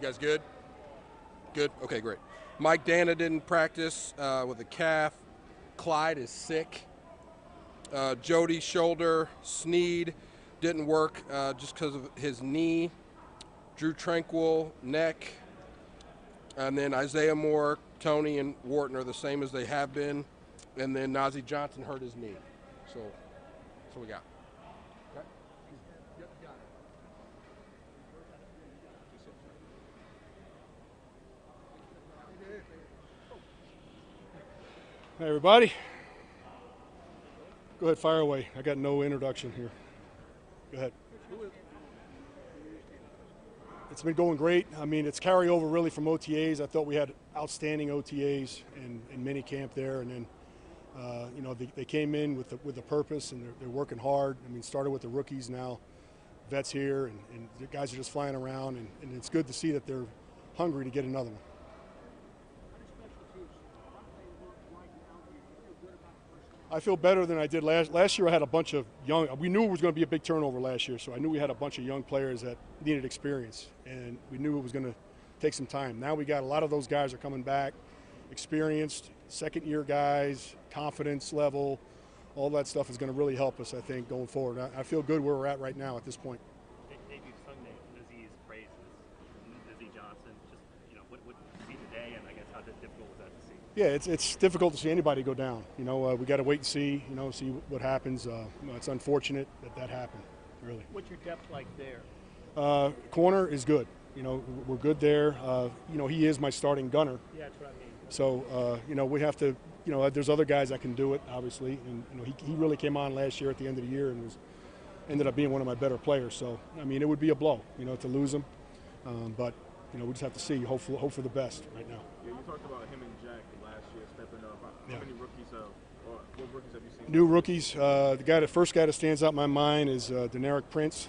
You guys good? Good? Okay, great. Mike Danna didn't practice with a calf. Clyde is sick. Jody's shoulder. Sneed didn't work just because of his knee. Drew Tranquil, neck. And then Isaiah Moore, Tony, and Wharton are the same as they have been. And then Nasir Johnson hurt his knee. So that's what we got. Okay. Yep, got it. Hey, everybody. Go ahead, fire away. I got no introduction here. Go ahead. It's been going great. I mean, it's carryover really from OTAs. I thought we had outstanding OTAs and mini camp there, and then you know, they came in with a purpose, and they're working hard. I mean, started with the rookies, now vets here, and the guys are just flying around, and it's good to see that they're hungry to get another one. I feel better than I did last year. I had a bunch of young. We knew it was going to be a big turnover last year, so I knew we had a bunch of young players that needed experience, and we knew it was going to take some time. Now we got a lot of those guys are coming back, experienced second-year guys, confidence level, all that stuff is going to really help us, I think, going forward. I feel good where we're at right now at this point. They've sung Nazee's praises, Nasir Johnson. Just, you know, what you see today, and I guess how difficult was that to see? Yeah, it's difficult to see anybody go down. You know, we got to wait and see. You know, see what happens. You know, it's unfortunate that happened. Really. What's your depth like there? Corner is good. You know, we're good there. You know, he is my starting gunner. Yeah, that's what I mean. So you know, we have to. You know, there's other guys that can do it, obviously. And you know, he really came on last year at the end of the year and ended up being one of my better players. So I mean, it would be a blow, you know, to lose him. But you know, we just have to see. Hopefully, hope for the best right now. Yeah, you talked about him and Jack last year stepping up. How many rookies or what rookies have you seen? New rookies. The first guy that stands out in my mind is Denaric Prince.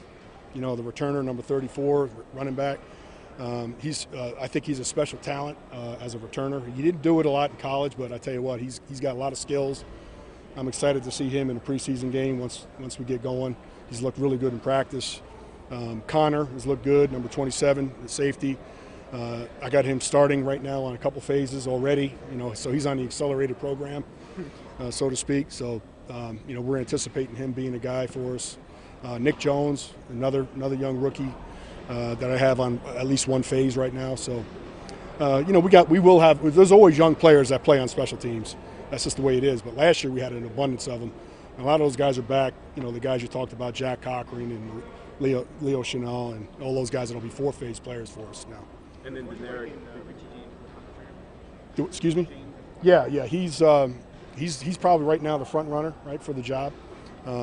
You know, the returner, number 34, running back. He's I think he's a special talent as a returner. He didn't do it a lot in college, but I tell you what, he's got a lot of skills. I'm excited to see him in a preseason game once we get going. He's looked really good in practice. Connor has looked good, number 27, the safety. I got him starting right now on a couple phases already. You know, so he's on the accelerated program, so to speak. So you know, we're anticipating him being a guy for us. Nick Jones, another young rookie that I have on at least one phase right now. So, you know, we will have. There's always young players that play on special teams. That's just the way it is. But last year we had an abundance of them. And a lot of those guys are back. You know, the guys you talked about, Jack Cochrane and Leo Chenal, and all those guys that'll be four phase players for us now. And then Denaric. Excuse me. Yeah. He's probably right now the front runner, right, for the job.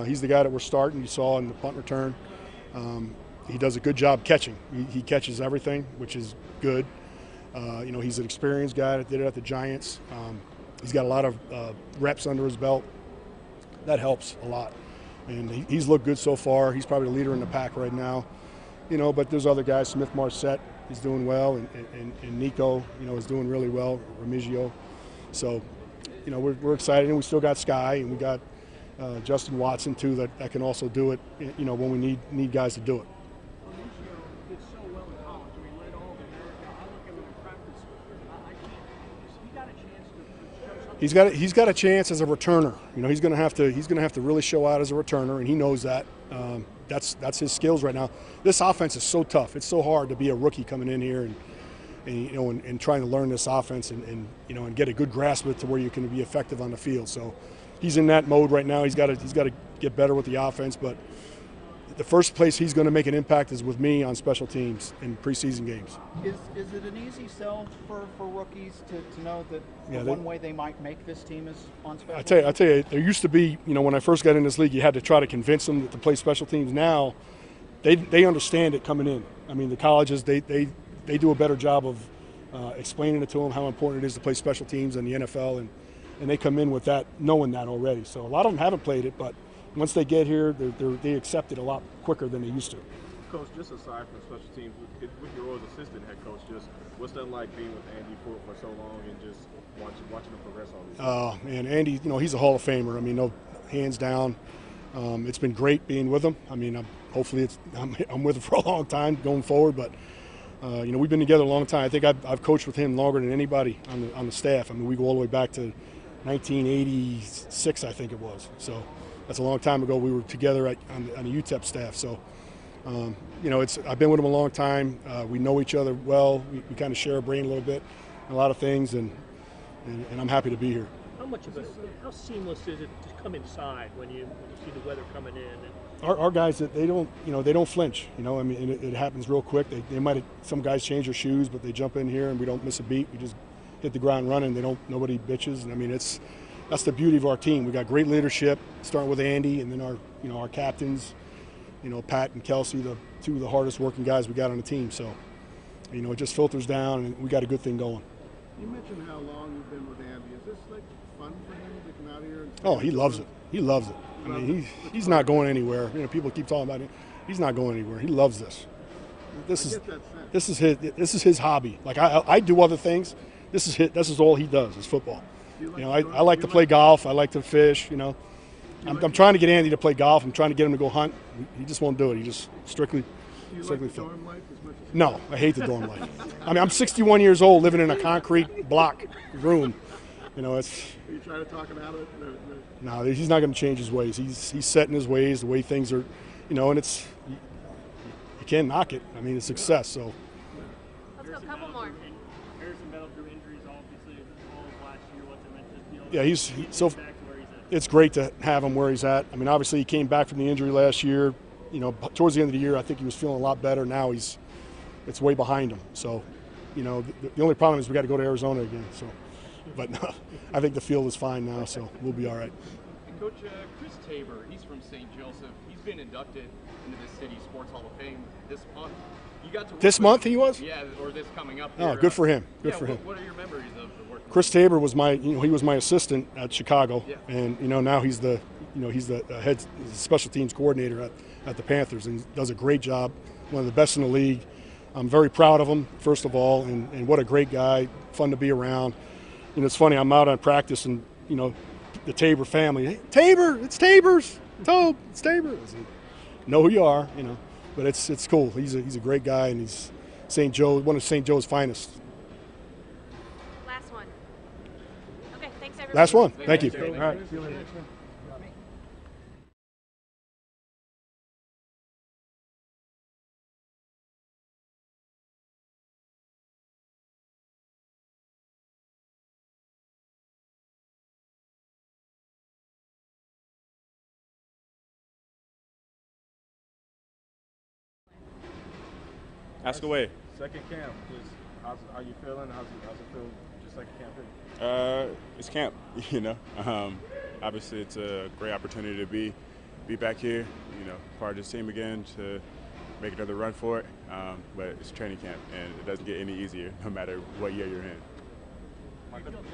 He's the guy that we're starting. You saw in the punt return. He does a good job catching. He catches everything, which is good. You know, he's an experienced guy that did it at the Giants. He's got a lot of reps under his belt. That helps a lot. And he's looked good so far. He's probably the leader in the pack right now. You know, but there's other guys. Smith, Marset is doing well, and Nico, you know, is doing really well. Remigio. So, you know, we're excited, and we still got Sky, and we got Justin Watson too that can also do it. You know, when we need guys to do it. He's got a chance as a returner. You know, he's gonna have to really show out as a returner, and he knows that. That's his skills right now. This offense is so tough. It's so hard to be a rookie coming in here and you know, and trying to learn this offense and you know, and get a good grasp of it to where you can be effective on the field. So he's in that mode right now. He's got to get better with the offense, but the first place he's going to make an impact is with me on special teams in preseason games. Is it an easy sell for rookies to know that one way they might make this team is on special teams? I tell you, there used to be, you know, when I first got in this league, you had to try to convince them to play special teams. Now, they understand it coming in. I mean, the colleges, they do a better job of explaining it to them how important it is to play special teams in the NFL, and they come in with that, knowing that already. So a lot of them haven't played it, but once they get here, they accept it a lot quicker than they used to. Coach, just aside from special teams, with your role as assistant head coach, just what's that like being with Andy for so long and just watching him progress all these years? And Andy, you know, he's a Hall of Famer. I mean, no, hands down. It's been great being with him. I mean, hopefully I'm with him for a long time going forward, but You know, we've been together a long time. I think I've coached with him longer than anybody on the staff. I mean, we go all the way back to 1986, I think it was. So that's a long time ago. We were together on the UTEP staff. So, you know, I've been with him a long time. We know each other well. We kind of share a brain a little bit, a lot of things, and I'm happy to be here. How seamless is it to come inside when you see the weather coming in? Our guys, they don't flinch. You know, I mean, it happens real quick. They might have, some guys change their shoes, but they jump in here and we don't miss a beat. We just hit the ground running. Nobody bitches. And I mean, that's the beauty of our team. We got great leadership, starting with Andy, and then our captains, Pat and Kelsey, the two of the hardest working guys we got on the team. So, you know, it just filters down, and we got a good thing going. You mentioned how long you've been with Andy. Is this like fun for him to come out here? And oh, he loves it. He loves it. I mean, he's not going anywhere. You know, people keep talking about it. He's not going anywhere. He loves this. This is his hobby. Like I do other things. This is all he does is football. You know, I like to play golf. I like to fish. You know, I'm trying to get Andy to play golf. I'm trying to get him to go hunt. He just won't do it. He just strictly fit. No, I hate the dorm life. I mean, I'm 61 years old, living in a concrete block room. You know, it's. Are you trying to talk him out of it? No, he's not going to change his ways. He's set in his ways, the way things are, you know, and it's, you can't knock it. I mean, it's success, so. Let's go a couple more. Harrison battled through injuries, obviously, all of last year. What's it meant to, yeah, he's so. It's great to have him where he's at. I mean, obviously, he came back from the injury last year. You know, towards the end of the year, I think he was feeling a lot better. Now it's way behind him. So, you know, the only problem is we got to go to Arizona again, so. But no, I think the field is fine now, so we'll be all right. And Coach Chris Tabor, he's from St. Joseph. He's been inducted into the City Sports Hall of Fame this month. You got to this month him. He was? Yeah, or this coming up. Oh, good for him. Good for him. What are your memories of the work? Chris Tabor was he was my assistant at Chicago, yeah. And you know now he's the head special teams coordinator at the Panthers, and he does a great job. One of the best in the league. I'm very proud of him, first of all, and what a great guy. Fun to be around. You know, it's funny, I'm out on practice and, you know, the Tabor family, hey, Tabor, it's Tabor's, Tobe, it's Tabor. Know who you are, you know, but it's cool. He's a great guy, and he's St. Joe, one of St. Joe's finest. Last one. Okay, thanks, everybody. Last one. Thank you. All right. See you later. Ask away. Second camp, just how you feeling? How's it feel? Just like camp. It's camp, you know. Obviously, it's a great opportunity to be back here, you know, part of this team again, to make another run for it. But it's training camp, and it doesn't get any easier, no matter what year you're in. You feel differently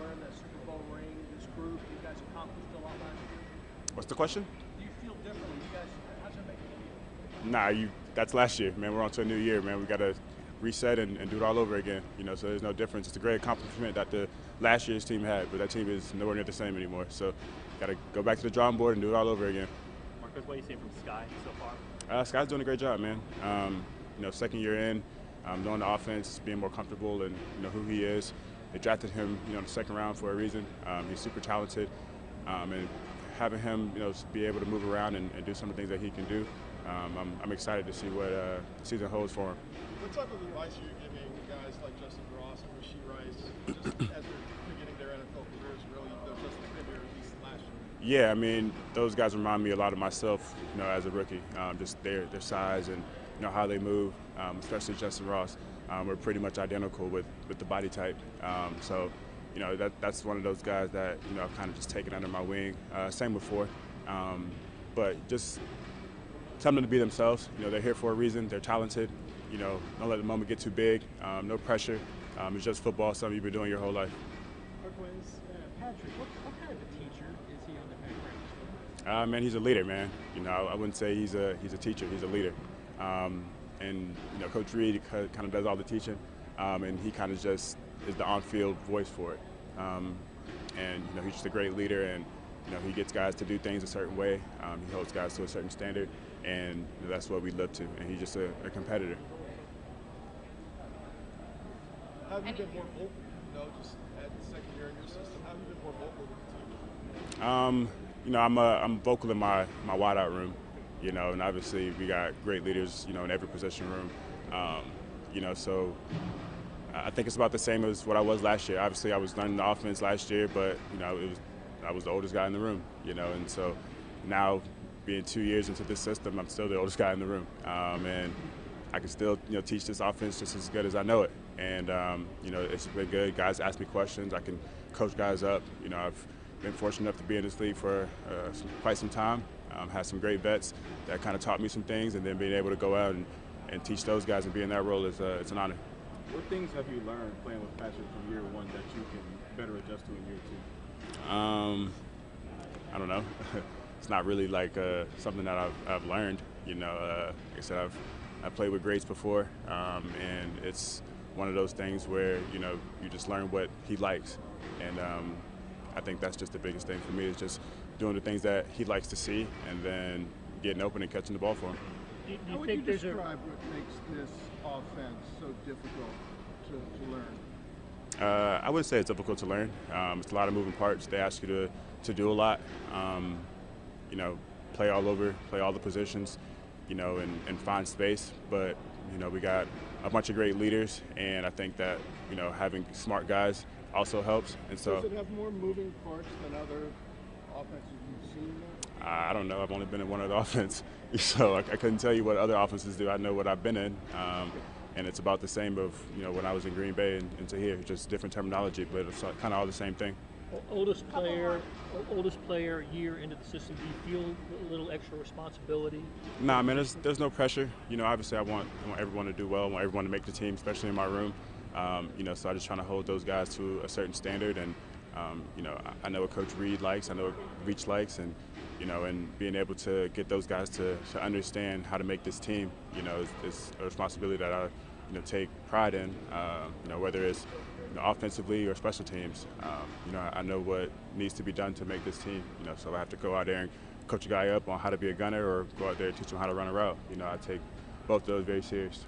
wearing that Super Bowl ring, this group. You guys accomplished a lot last year. What's the question? Do you feel differently? You guys, how's that make you feel? Nah, that's last year, man. We're on to a new year, man. We got to reset and do it all over again, you know, so there's no difference. It's a great accomplishment that the last year's team had, but that team is nowhere near the same anymore. So got to go back to the drawing board and do it all over again. Marcus, what are you seeing from Sky so far? Sky's doing a great job, man. You know, second year in, knowing the offense, being more comfortable and, you know, who he is. They drafted him, you know, in the second round for a reason. He's super talented. And having him, you know, be able to move around and do some of the things that he can do, I'm excited to see what the season holds for him. What type of advice are you giving guys like Justin Ross and Rasheed Rice just as they're beginning their NFL careers, really, they're just like they were at least last year? Yeah, I mean, those guys remind me a lot of myself, you know, as a rookie, just their size and, you know, how they move, especially Justin Ross. We're pretty much identical with the body type. So, you know, that's one of those guys that, you know, I've kind of just taken under my wing. Same before, but just – tell them to be themselves. You know, they're here for a reason. They're talented. You know, don't let the moment get too big. No pressure. It's just football, something you've been doing your whole life. Patrick, what kind of a teacher is he on the background? Man, he's a leader, man. You know, I wouldn't say he's a teacher. He's a leader. And, you know, Coach Reed kind of does all the teaching, and he kind of just is the on-field voice for it. And, you know, he's just a great leader, and, you know, he gets guys to do things a certain way. He holds guys to a certain standard. And that's what we look to, and he's just a competitor. How have you been more vocal? No, just at the second year in your system. How have you been more vocal with the team? I'm vocal in my wideout room, and obviously we got great leaders, in every position room, so I think it's about the same as what I was last year. Obviously, I was learning the offense last year, but I was the oldest guy in the room, and so now being 2 years into this system, I'm still the oldest guy in the room, and I can still teach this offense just as good as I know it. And it's been good. Guys ask me questions. I can coach guys up. I've been fortunate enough to be in this league for quite some time. Had some great vets that kind of taught me some things, and then being able to go out and teach those guys and be in that role is it's an honor. What things have you learned playing with Patrick from year one that you can better adjust to in year two? I don't know. It's not really like something that I've learned. Like I said, I played with greats before, and it's one of those things where you just learn what he likes, and I think that's just the biggest thing for me is just doing the things that he likes to see, and then getting open and catching the ball for him. How would you describe what makes this offense so difficult to learn? I would say it's difficult to learn. It's a lot of moving parts. They ask you to do a lot. Play all over, play all the positions, and find space. But we got a bunch of great leaders, and I think that having smart guys also helps. And so does it have more moving parts than other offenses you've seen there? I don't know. I've only been in one other offense, so I couldn't tell you what other offenses do. I know what I've been in, and it's about the same of when I was in Green Bay and to here. Just different terminology, but it's kind of all the same thing. Oldest player, year into the system. Do you feel a little extra responsibility? Nah, man. There's no pressure. Obviously, I want everyone to do well. I want everyone to make the team, especially in my room. So I'm just trying to hold those guys to a certain standard, and I know what Coach Reed likes. I know what Reach likes, and. And being able to get those guys to understand how to make this team, is a responsibility that I, take pride in, whether it's offensively or special teams. I know what needs to be done to make this team, so I have to go out there and coach a guy up on how to be a gunner or go out there and teach him how to run a route. I take both of those very serious.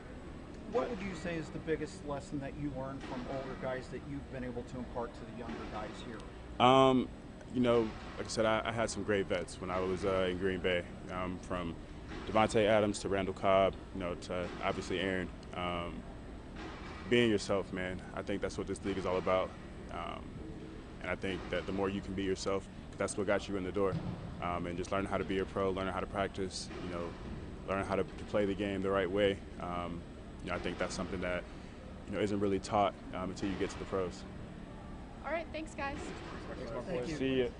What would you say is the biggest lesson that you learned from older guys that you've been able to impart to the younger guys here? Like I said, I had some great vets when I was in Green Bay, from Devontae Adams to Randall Cobb, to obviously Aaron. Being yourself, man, I think that's what this league is all about. And I think that the more you can be yourself, that's what got you in the door. And just learning how to be a pro, learning how to practice, learning how to play the game the right way. I think that's something that isn't really taught until you get to the pros. All right, thanks, guys. Thank you. See you.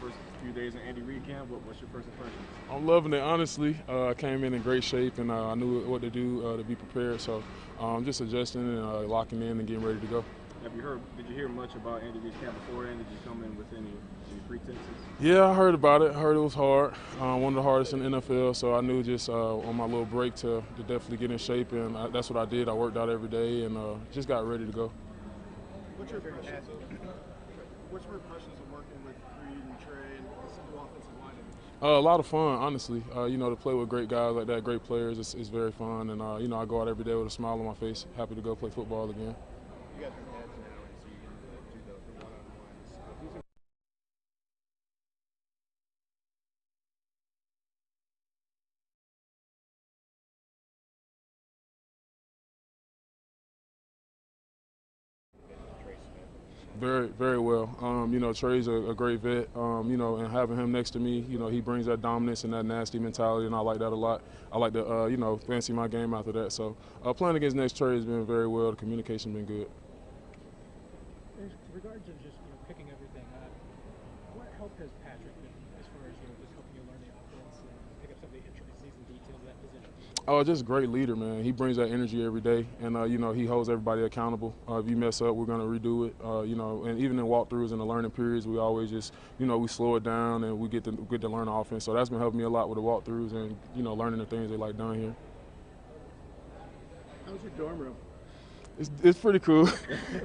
First few days in Andy Reid camp, what's your first impression? I'm loving it, honestly. I came in great shape, and I knew what to do to be prepared. So I'm just adjusting and locking in and getting ready to go. Did you hear much about Andy Reid's camp before, and did you come in with any pretenses? Yeah, I heard about it. I heard it was hard, one of the hardest in the NFL. So I knew just on my little break to definitely get in shape, and that's what I did. I worked out every day and just got ready to go. What's your impressions? What's your impressions of working with Reed and Trey and this new offensive line? A lot of fun, honestly. To play with great guys like that, great players, it's very fun. And, I go out every day with a smile on my face, happy to go play football again. You guys are dads now, and so you can do the one-on-ones. Very, very well. Trey's a great vet, and having him next to me, he brings that dominance and that nasty mentality, and I like that a lot. I like to, fancy my game after that. So playing against next Trey has been very well. The communication has been good. In regards to just picking everything up, what help has Patrick been as far as just helping you learn the offense and pick up some of the intricacies and details of that position? Oh, just a great leader, man. He brings that energy every day, and you know, he holds everybody accountable. If you mess up, we're gonna redo it. You know, and even in walkthroughs and the learning periods, we always just, you know, we slow it down and we get to learn offense. So that's been helping me a lot with the walkthroughs and, you know, learning the things they like down here. How's your dorm room? It's pretty cool.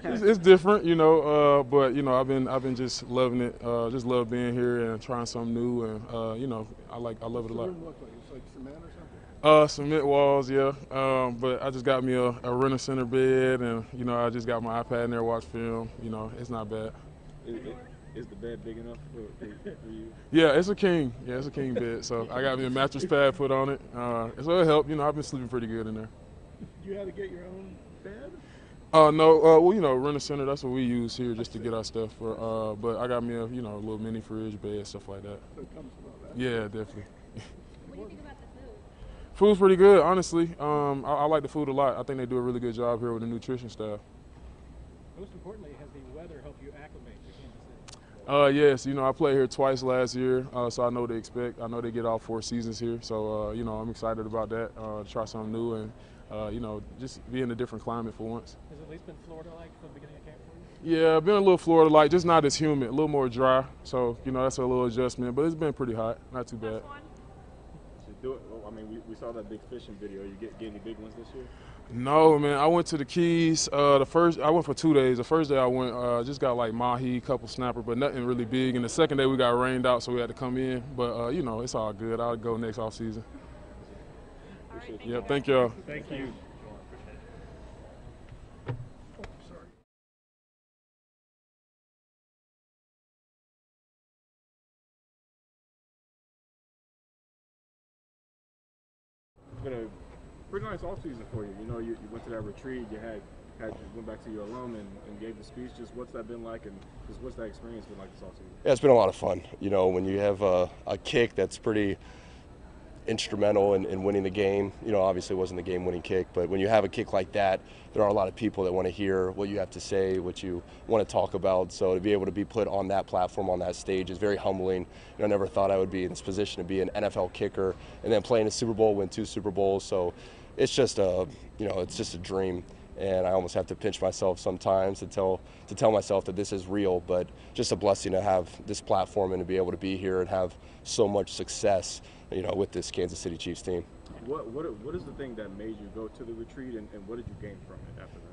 it's different, you know. But you know, I've been just loving it. Just love being here and trying something new. And you know, I love it a lot. What's the room look like? It's like cement or something? Cement walls, yeah. But I just got me a rental center bed, and you know, I just got my iPad in there, watch film. You know, it's not bad. Is the bed big enough for you? Yeah, it's a king. Yeah, it's a king bed. So I got me a mattress pad put on it. So it'll help. You know, I've been sleeping pretty good in there. You had to get your own bed? No. Well, you know, rental center. That's what we use here, just to get our stuff for. But I got me a, you know, a little mini fridge, bed, stuff like that. So it comes with all that. Yeah, definitely. What do you think about the food? Food's pretty good, honestly. I like the food a lot. I think they do a really good job here with the nutrition staff. Most importantly, has the weather helped you acclimate to Kansas City? Yes. You know, I played here twice last year, so I know what they expect. I know they get all 4 seasons here, so you know, I'm excited about that. Try something new and. You know, just be in a different climate for once. Has it at least been Florida-like from the beginning of camp for you? Yeah, been a little Florida-like, just not as humid, a little more dry. So, you know, that's a little adjustment, but it's been pretty hot, not too bad. Do it. I mean, we saw that big fishing video. You get any big ones this year? No, man. I went to the Keys. I went for 2 days. The first day I went, just got like mahi, couple snapper, but nothing really big. And the second day we got rained out, so we had to come in. But you know, it's all good. I'll go next off season. Yeah, thank y'all. Thank you. It's been a pretty nice off season for you. You know, you went to that retreat. You went back to your alum and gave the speech. Just what's that been like, and just what's that experience been like this off season? Yeah, it's been a lot of fun. You know, when you have a kick that's pretty instrumental in winning the game. You know, obviously it wasn't the game-winning kick, but when you have a kick like that, there are a lot of people that want to hear what you have to say, what you want to talk about. So to be able to be put on that platform, on that stage, is very humbling. You know, I never thought I would be in this position to be an NFL kicker and then play in a Super Bowl, win 2 Super Bowls. So it's just a, you know, it's just a dream. And I almost have to pinch myself sometimes to tell myself that this is real, but just a blessing to have this platform and to be able to be here and have so much success, you know, with this Kansas City Chiefs team. What is the thing that made you go to the retreat, and what did you gain from it after that?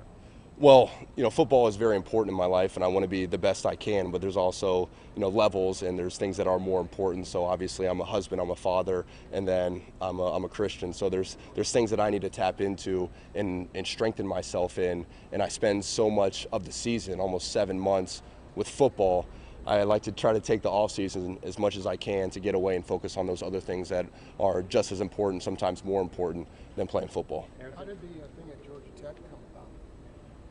Well, you know, football is very important in my life, and I want to be the best I can, but there's also, you know, levels, and there's things that are more important. So obviously I'm a husband, I'm a father, and then I'm a Christian. So there's things that I need to tap into and strengthen myself in, and I spend so much of the season, almost 7 months, with football. I like to try to take the off season as much as I can to get away and focus on those other things that are just as important, sometimes more important, than playing football. How did the thing at Georgia Tech come about?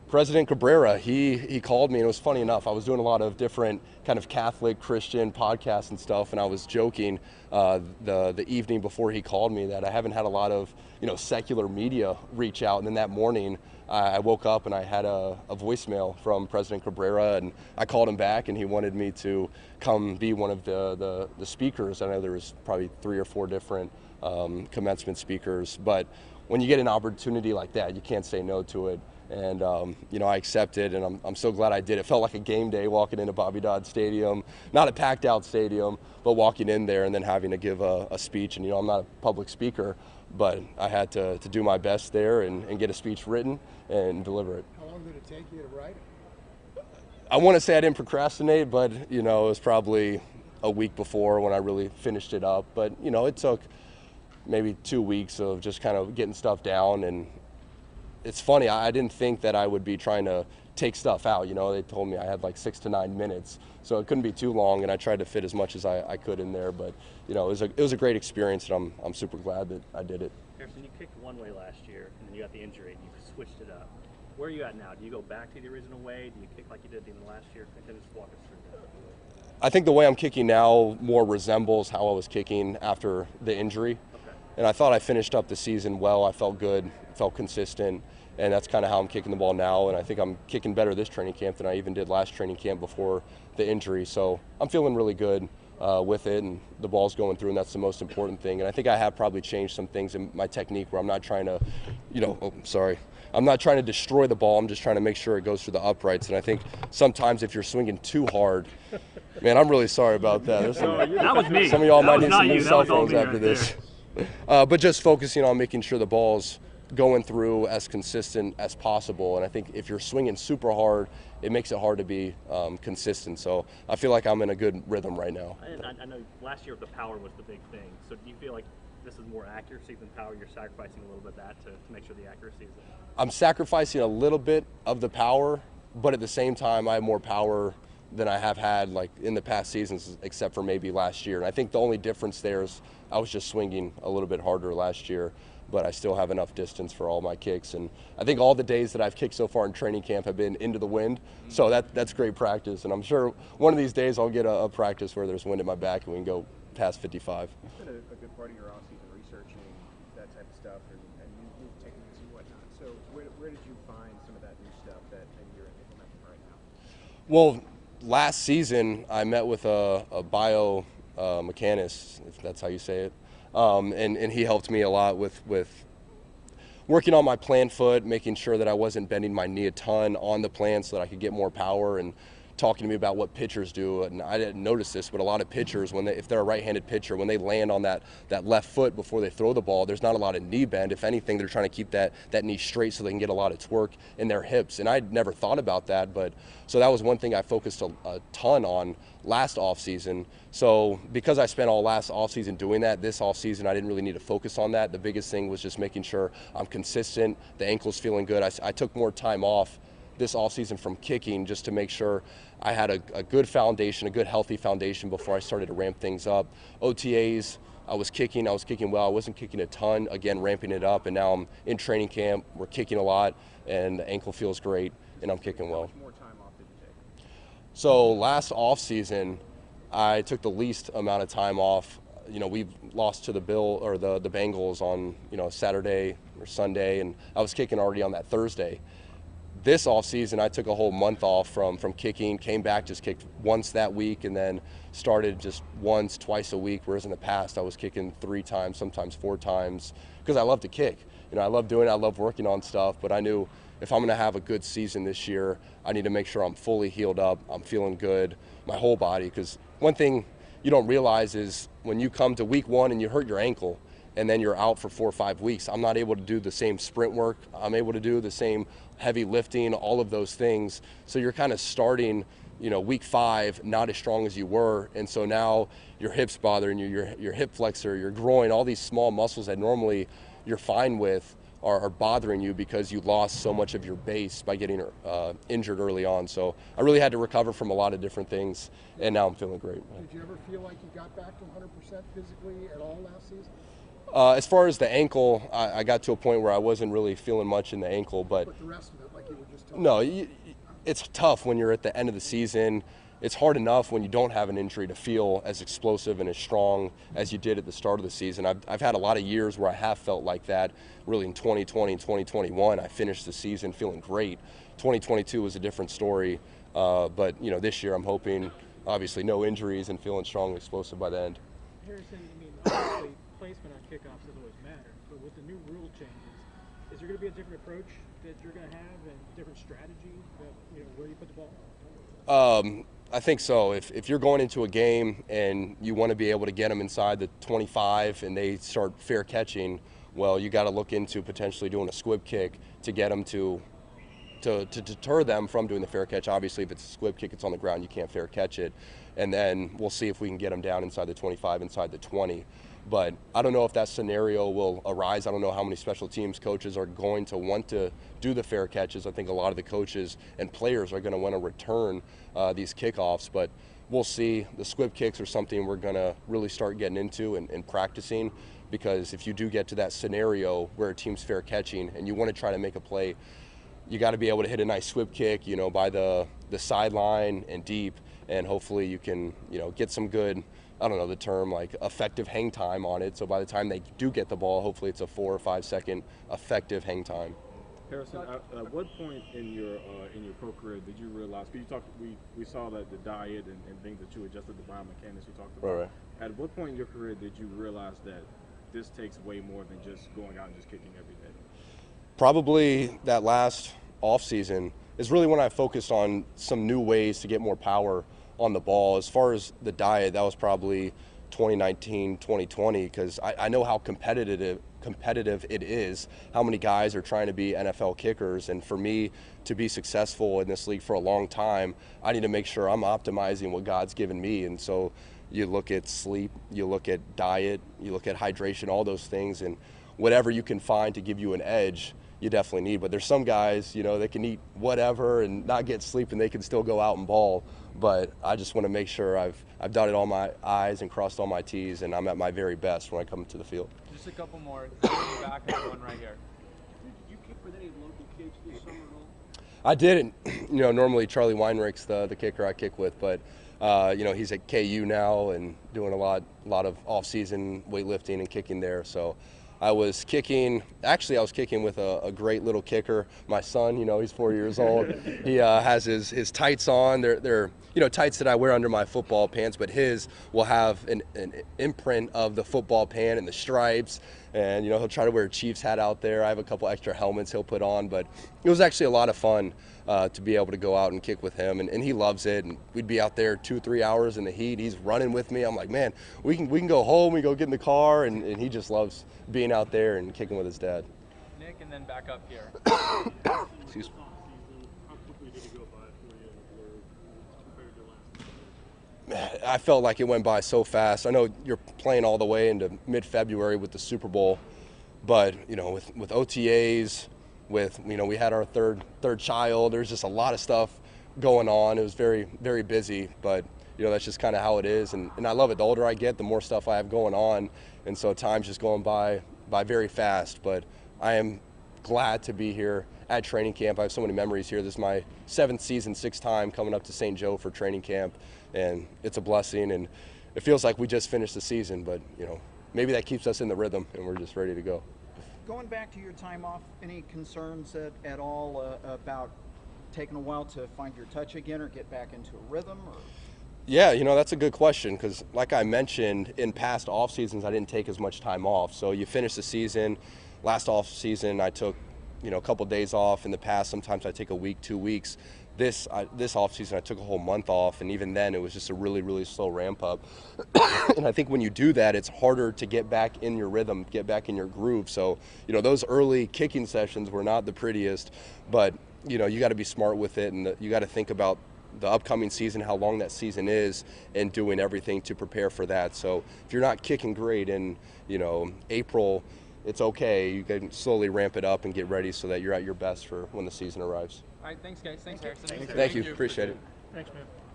President Cabrera, he called me, and it was funny enough. I was doing a lot of different kind of Catholic, Christian podcasts and stuff, and I was joking the evening before he called me that I haven't had a lot of, you know, secular media reach out. And then that morning I woke up and I had a voicemail from President Cabrera, and I called him back, and he wanted me to come be one of the speakers. I know there was probably 3 or 4 different commencement speakers, but when you get an opportunity like that, you can't say no to it. And, you know, I accepted, and I'm so glad I did. It felt like a game day walking into Bobby Dodd Stadium, not a packed out stadium, but walking in there and then having to give a speech. And, you know, I'm not a public speaker, but I had to do my best there and get a speech written and deliver it. How long did it take you to write it? I want to say I didn't procrastinate, but, you know, it was probably a week before when I really finished it up. But, you know, it took maybe 2 weeks of just kind of getting stuff down. And it's funny, I didn't think that I would be trying to take stuff out. You know, they told me I had like 6 to 9 minutes, so it couldn't be too long, and I tried to fit as much as I could in there. But, you know, it was a great experience, and I'm super glad that I did it. Harrison, you kicked one way last year, and then you got the injury, and you switched it up. Where are you at now? Do you go back to the original way? Do you kick like you did in the last year? Can you just walk us through that? I think the way I'm kicking now more resembles how I was kicking after the injury. And I thought I finished up the season well. I felt good, felt consistent, and that's kind of how I'm kicking the ball now. And I think I'm kicking better this training camp than I even did last training camp before the injury. So I'm feeling really good. with it, and the ball's going through, and that's the most important thing. And I think I have probably changed some things in my technique where I'm not trying to, I'm not trying to destroy the ball. I'm just trying to make sure it goes through the uprights. And I think sometimes if you're swinging too hard, man, I'm really sorry about that. That was me. Some of y'all might need some new cell phones after this. But just focusing on making sure the ball's going through as consistent as possible. And I think if you're swinging super hard, it makes it hard to be consistent. So I feel like I'm in a good rhythm right now. I know last year the power was the big thing. So do you feel like this is more accuracy than power? You're sacrificing a little bit of that to make sure the accuracy is there? I'm sacrificing a little bit of the power, but at the same time I have more power than I have had like in the past seasons, except for maybe last year. And I think the only difference there is I was just swinging a little bit harder last year, but I still have enough distance for all my kicks. And I think all the days that I've kicked so far in training camp have been into the wind. So that's great practice. And I'm sure one of these days I'll get a practice where there's wind at my back and we can go past 55. It's been a good part of your offseason researching that type of stuff and new techniques and whatnot. So where did you find some of that new stuff that maybe you're implementing right now? Well, last season I met with a biomechanist, if that's how you say it. And he helped me a lot with working on my plan foot, making sure that I wasn't bending my knee a ton on the plan so that I could get more power, and talking to me about what pitchers do. And I didn't notice this, but a lot of pitchers, if they're a right-handed pitcher, when they land on that left foot before they throw the ball, there's not a lot of knee bend. If anything, they're trying to keep that knee straight so they can get a lot of torque in their hips. And I'd never thought about that, but so that was one thing I focused a ton on last offseason. So because I spent all last offseason doing that, this offseason I didn't really need to focus on that. The biggest thing was just making sure I'm consistent, the ankle's feeling good. I took more time off this offseason from kicking just to make sure I had a good foundation, a good healthy foundation before I started to ramp things up. OTAs, I was kicking well. I wasn't kicking a ton, again, ramping it up. And now I'm in training camp, we're kicking a lot, and the ankle feels great, and I'm kicking well. How much more time off did you take? So last offseason, I took the least amount of time off. We lost to the Bengals on, Saturday or Sunday, and I was kicking already on that Thursday. This offseason, I took a whole month off from kicking, came back, just kicked once that week, and then started just once, twice a week, whereas in the past I was kicking 3 times, sometimes 4 times, because I love to kick. I love doing it, I love working on stuff, but I knew if I'm going to have a good season this year, I need to make sure I'm fully healed up, I'm feeling good, my whole body, because one thing you don't realize is when you come to week 1 and you hurt your ankle, and then you're out for 4 or 5 weeks. I'm not able to do the same sprint work. I'm able to do the same heavy lifting, all of those things. So you're kind of starting, week 5, not as strong as you were. And so now your hip's bothering you, your hip flexor, your groin, all these small muscles that normally you're fine with are bothering you because you lost so much of your base by getting injured early on. So I really had to recover from a lot of different things, and now I'm feeling great. Did you ever feel like you got back to 100% physically at all last season? As far as the ankle, I got to a point where I wasn't really feeling much in the ankle, but the rest of it, like you were just talking about. It's tough when you're at the end of the season. It's hard enough when you don't have an injury to feel as explosive and as strong as you did at the start of the season. I've had a lot of years where I have felt like that. Really in 2020 and 2021, I finished the season feeling great. 2022 was a different story, but this year I'm hoping, obviously, no injuries and feeling strong and explosive by the end. Harrison, obviously, placement on kickoffs doesn't always matter, but with the new rule changes, is there going to be a different approach that you're going to have and different strategy about, where you put the ball? I think so. If you're going into a game and you want to be able to get them inside the 25 and they start fair catching, well, you got to look into potentially doing a squib kick to get them to deter them from doing the fair catch. Obviously, if it's a squib kick, it's on the ground, you can't fair catch it. And then we'll see if we can get them down inside the 25, inside the 20. But I don't know if that scenario will arise. I don't know how many special teams coaches are going to want to do the fair catches. I think a lot of the coaches and players are going to want to return these kickoffs, but we'll see. The squib kicks are something we're going to really start getting into and practicing, because if you do get to that scenario where a team's fair catching and you want to try to make a play, you got to be able to hit a nice squib kick, by the sideline and deep, and hopefully you can, get some good, I don't know the term, like effective hang time on it. So by the time they do get the ball, hopefully it's a 4 or 5 second effective hang time. Harrison, at what point in your pro career did you realize? Because you talked, we saw that the diet and things that you adjusted, the biomechanics you talked about. Right. At what point in your career did you realize that this takes way more than just going out and just kicking every day? Probably that last off season is really when I focused on some new ways to get more power on the ball. As far as the diet, that was probably 2019, 2020, because I know how competitive it is, how many guys are trying to be NFL kickers. And for me to be successful in this league for a long time, I need to make sure I'm optimizing what God's given me. And so you look at sleep, you look at diet, you look at hydration, all those things, and whatever you can find to give you an edge, you definitely need. But there's some guys, you know, they can eat whatever and not get sleep and they can still go out and ball. But I just want to make sure I've dotted all my I's and crossed all my T's, and I'm at my very best when I come to the field. Just a couple more. Back at one right here. Did you kick with any local kids this summer at all? I didn't. You know, normally Charlie Weinrich's the kicker I kick with, but you know, he's at KU now and doing a lot of off-season weightlifting and kicking there. So I was kicking, actually I was kicking with a great little kicker, my son. You know, he's 4 years old. He has his tights on. They're you know, tights that I wear under my football pants, but his will have an imprint of the football pant and the stripes. And, you know, he'll try to wear a Chiefs hat out there. I have a couple extra helmets he'll put on, but it was actually a lot of fun to be able to go out and kick with him, and he loves it. And we'd be out there 2-3 hours in the heat. He's running with me. I'm like, man, we can go home. We go get in the car, and he just loves being out there and kicking with his dad. Nick, and then back up here. Excuse me. I felt like it went by so fast. I know you're playing all the way into mid-February with the Super Bowl, but you know, with OTAs. With, you know, we had our third child. There's just a lot of stuff going on. It was very, very busy, but you know, that's just kind of how it is. And I love it. The older I get, the more stuff I have going on. And so time's just going by very fast, but I am glad to be here at training camp. I have so many memories here. This is my 7th season, 6th time coming up to St. Joe for training camp. And it's a blessing. And it feels like we just finished the season, but you know, maybe that keeps us in the rhythm and we're just ready to go. Going back to your time off, any concerns at all about taking a while to find your touch again or get back into a rhythm? Or? Yeah, you know, that's a good question because, like I mentioned, in past off seasons, I didn't take as much time off. So you finish the season. Last off season, I took, you know, a couple of days off. In the past, sometimes I take a week, 2 weeks. This off season, I took a whole month off, and even then, it was just a really, really slow ramp up. And I think when you do that, it's harder to get back in your rhythm, get back in your groove. So, you know, those early kicking sessions were not the prettiest, but you know, you got to be smart with it, and you got to think about the upcoming season, how long that season is, and doing everything to prepare for that. So, if you're not kicking great in, you know, April, it's okay. You can slowly ramp it up and get ready so that you're at your best for when the season arrives. All right, thanks, guys. Thanks, Harrison. Thank you. Appreciate it. Thanks, man.